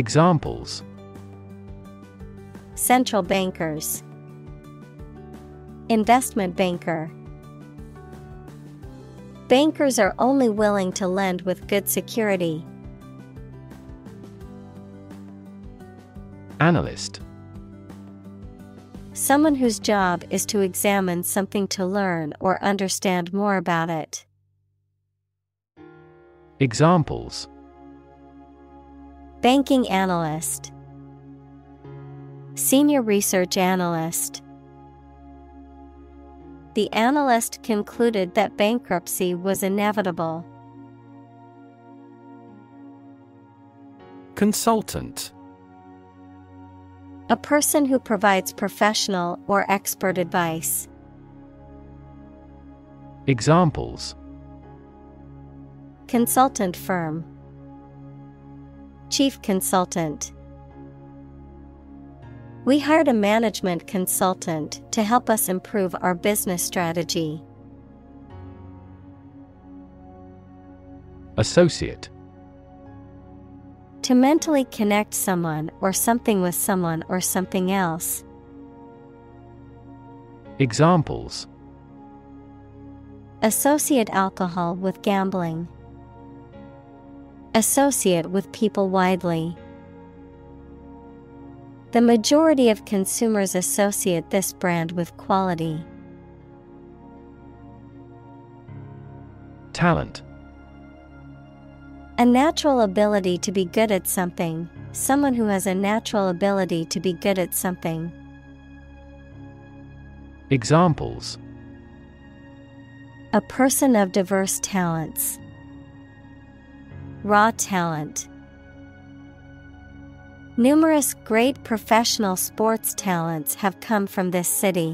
Examples: central bankers, investment banker. Bankers are only willing to lend with good security. Analyst. Someone whose job is to examine something to learn or understand more about it. Examples: banking analyst, senior research analyst. The analyst concluded that bankruptcy was inevitable. Consultant. A person who provides professional or expert advice. Examples: consultant firm, chief consultant. We hired a management consultant to help us improve our business strategy. Associate. To mentally connect someone or something with someone or something else. Examples: associate alcohol with gambling, associate with people widely. The majority of consumers associate this brand with quality. Talent. A natural ability to be good at something. Someone who has a natural ability to be good at something. Examples: a person of diverse talents, raw talent. Numerous great professional sports talents have come from this city.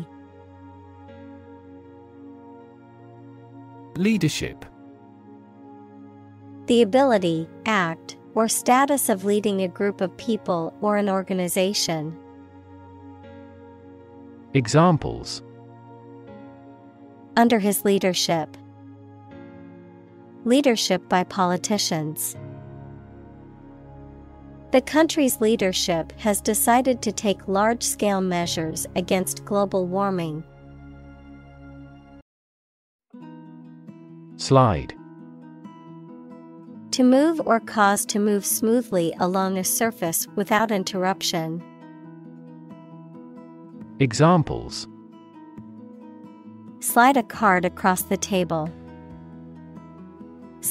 Leadership. The ability, act, or status of leading a group of people or an organization. Examples: under his leadership, leadership by politicians. The country's leadership has decided to take large-scale measures against global warming. Slide. To move or cause to move smoothly along a surface without interruption. Examples: slide a card across the table,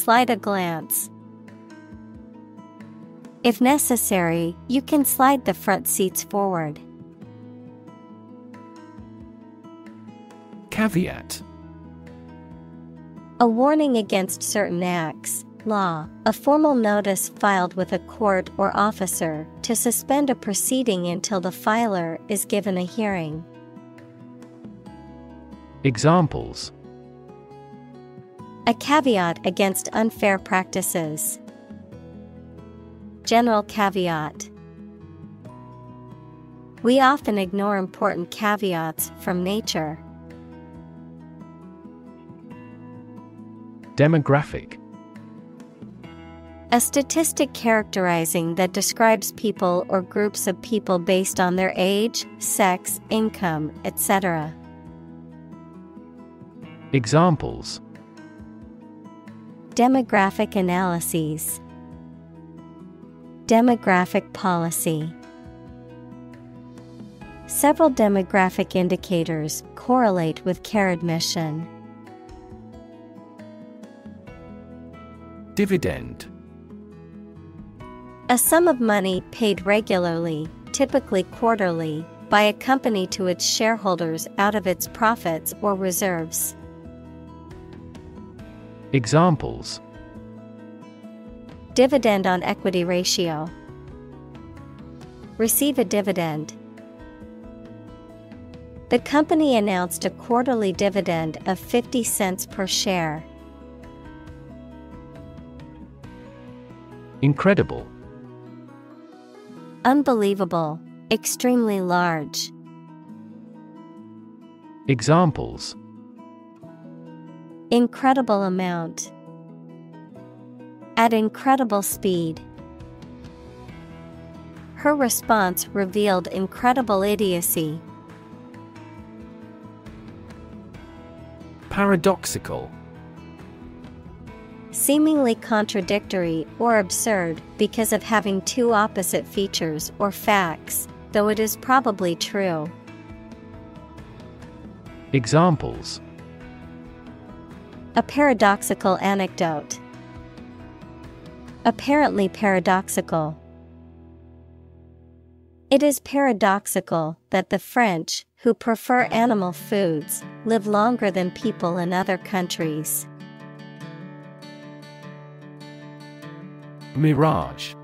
slide a glance. If necessary, you can slide the front seats forward. Caveat. A warning against certain acts, law, a formal notice filed with a court or officer to suspend a proceeding until the filer is given a hearing. Examples: a caveat against unfair practices, General caveat. We often ignore important caveats from nature. Demographic. A statistic characterizing that describes people or groups of people based on their age, sex, income, etc. Examples. Demographic analyses. Demographic policy. Several demographic indicators correlate with care admission. Dividend. A sum of money paid regularly, typically quarterly, by a company to its shareholders out of its profits or reserves. Examples. Dividend on equity ratio. Receive a dividend. The company announced a quarterly dividend of 50 cents per share. Incredible. Unbelievable. Extremely large. Examples. Incredible amount. At incredible speed. Her response revealed incredible idiocy. Paradoxical. Seemingly contradictory or absurd because of having two opposite features or facts, though it is probably true. Examples. A paradoxical anecdote. Apparently paradoxical. It is paradoxical that the French, who prefer animal foods, live longer than people in other countries. Mirage.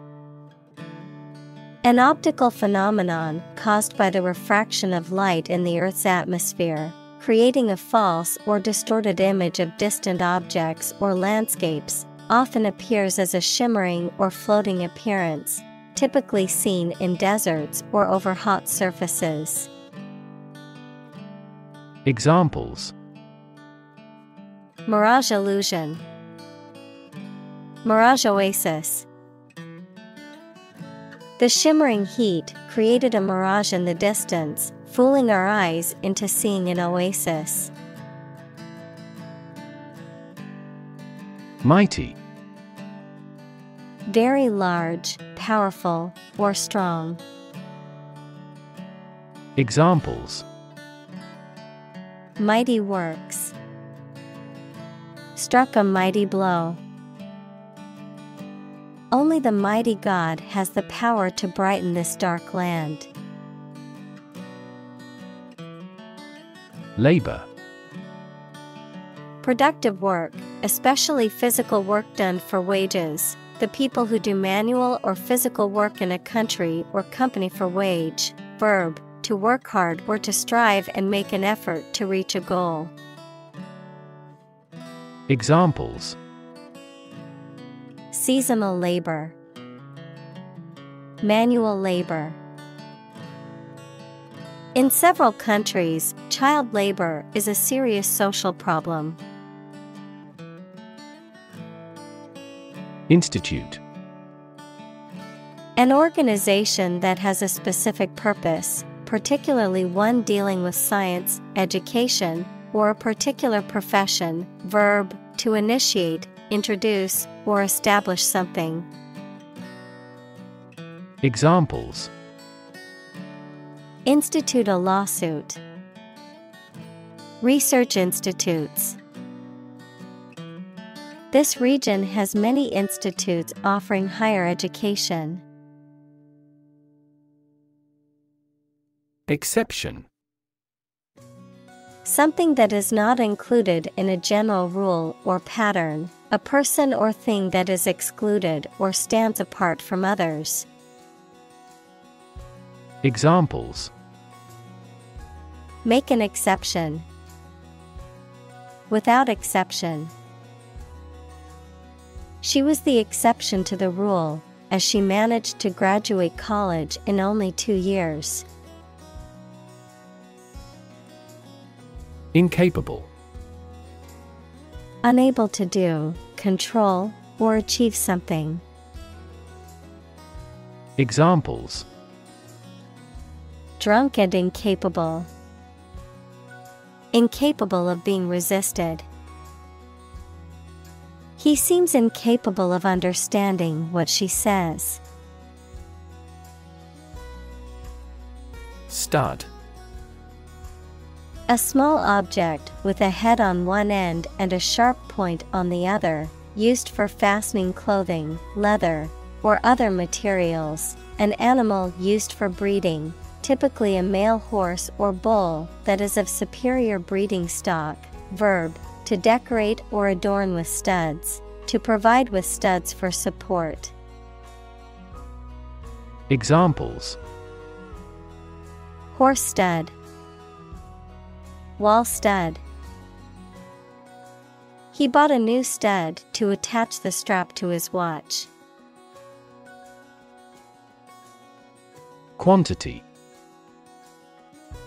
An optical phenomenon caused by the refraction of light in the Earth's atmosphere, creating a false or distorted image of distant objects or landscapes, often appears as a shimmering or floating appearance, typically seen in deserts or over hot surfaces. Examples. Mirage illusion. Mirage oasis. The shimmering heat created a mirage in the distance, fooling our eyes into seeing an oasis. Mighty. Very large, powerful, or strong. Examples. Mighty works. Struck a mighty blow. Only the mighty God has the power to brighten this dark land. Labor. Productive work, especially physical work done for wages. The people who do manual or physical work in a country or company for wage. Verb. To work hard or to strive and make an effort to reach a goal. Examples. Seasonal labor. Manual labor. In several countries, child labor is a serious social problem. Institute. An organization that has a specific purpose, particularly one dealing with science, education, or a particular profession. Verb. To initiate, introduce, or establish something. Examples. Institute a lawsuit. Research institutes. This region has many institutes offering higher education. Exception. Something that is not included in a general rule or pattern, a person or thing that is excluded or stands apart from others. Examples. Make an exception. Without exception. She was the exception to the rule, as she managed to graduate college in only 2 years. Incapable. Unable to do, control, or achieve something. Examples: drunk and incapable. Incapable of being resisted. He seems incapable of understanding what she says. Stud. A small object with a head on one end and a sharp point on the other, used for fastening clothing, leather, or other materials. An animal used for breeding, typically a male horse or bull that is of superior breeding stock. Verb, to decorate or adorn with studs, to provide with studs for support. Examples: horse stud, wall stud. He bought a new stud to attach the strap to his watch. Quantity.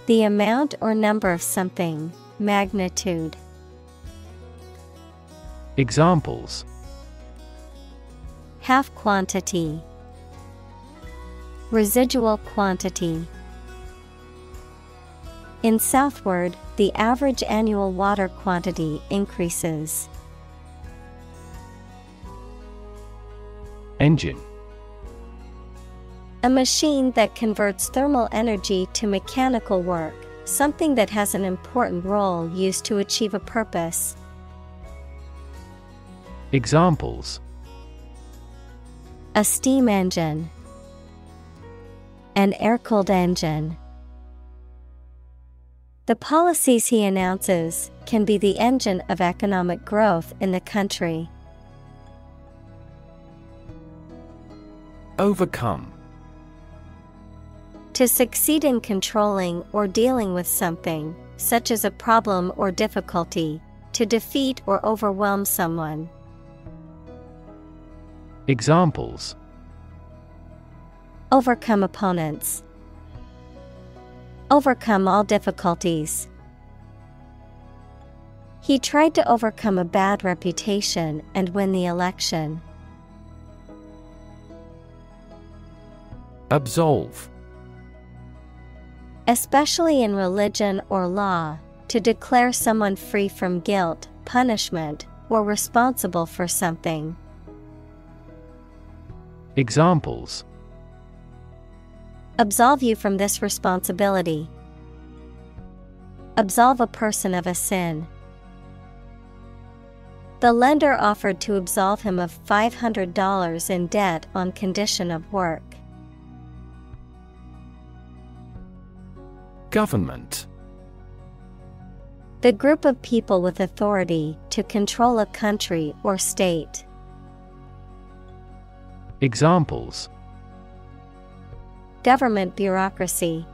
The amount or number of something, magnitude. Examples: half quantity, residual quantity. In southward, the average annual water quantity increases. Engine. A machine that converts thermal energy to mechanical work, something that has an important role used to achieve a purpose. Examples: a steam engine, an air-cooled engine. The policies he announces can be the engine of economic growth in the country. Overcome. To succeed in controlling or dealing with something, such as a problem or difficulty, to defeat or overwhelm someone. Examples: overcome opponents, overcome all difficulties. He tried to overcome a bad reputation and win the election. Absolve. Especially in religion or law, to declare someone free from guilt, punishment, or responsible for something. Examples: absolve you from this responsibility. Absolve a person of a sin. The lender offered to absolve him of $500 in debt on condition of work. Government. The group of people with authority to control a country or state. Examples: government bureaucracy,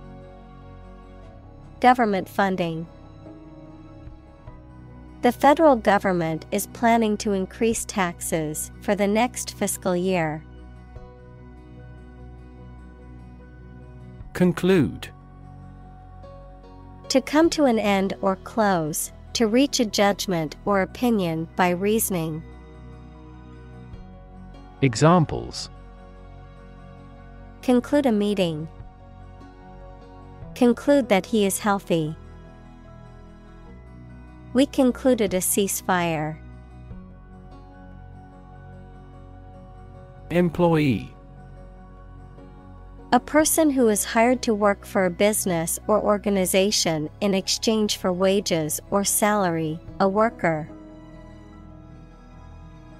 government funding. The federal government is planning to increase taxes for the next fiscal year. Conclude. To come to an end or close, to reach a judgment or opinion by reasoning. Examples: conclude a meeting. Conclude that he is healthy. We concluded a ceasefire. Employee. A person who is hired to work for a business or organization in exchange for wages or salary, a worker.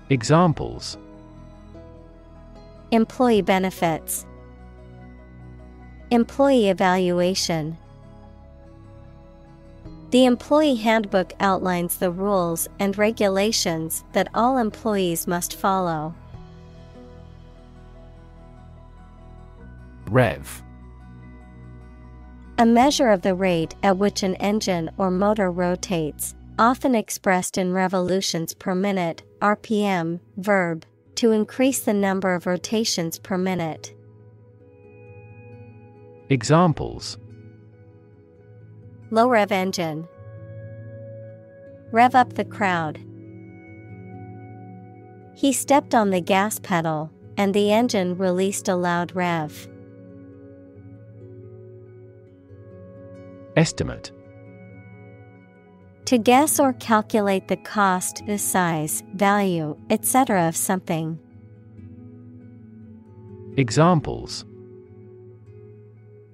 Examples: employee benefits, employee evaluation. The employee handbook outlines the rules and regulations that all employees must follow. Rev. A measure of the rate at which an engine or motor rotates, often expressed in revolutions per minute, RPM. Verb, to increase the number of rotations per minute. Examples: low rev engine, rev up the crowd. He stepped on the gas pedal, and the engine released a loud rev. Estimate: to guess or calculate the cost, the size, value, etc. of something. Examples: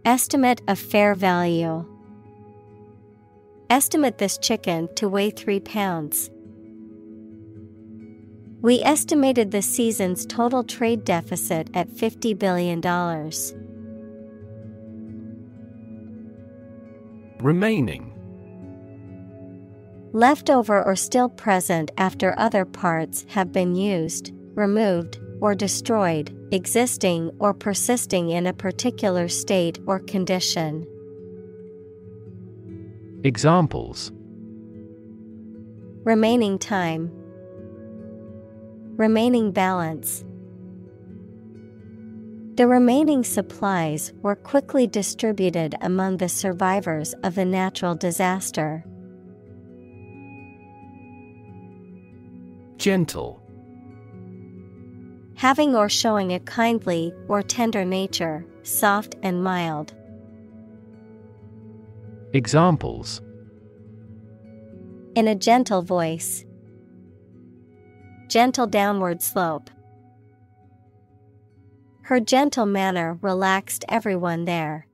estimate of fair value. Estimate this chicken to weigh 3 pounds. We estimated the season's total trade deficit at $50 billion. Remaining: left over or still present after other parts have been used, removed, or destroyed, existing or persisting in a particular state or condition. Examples: remaining time, remaining balance. The remaining supplies were quickly distributed among the survivors of the natural disaster. Gentle: having or showing a kindly or tender nature, soft and mild. Examples: in a gentle voice, gentle downward slope. Her gentle manner relaxed everyone there.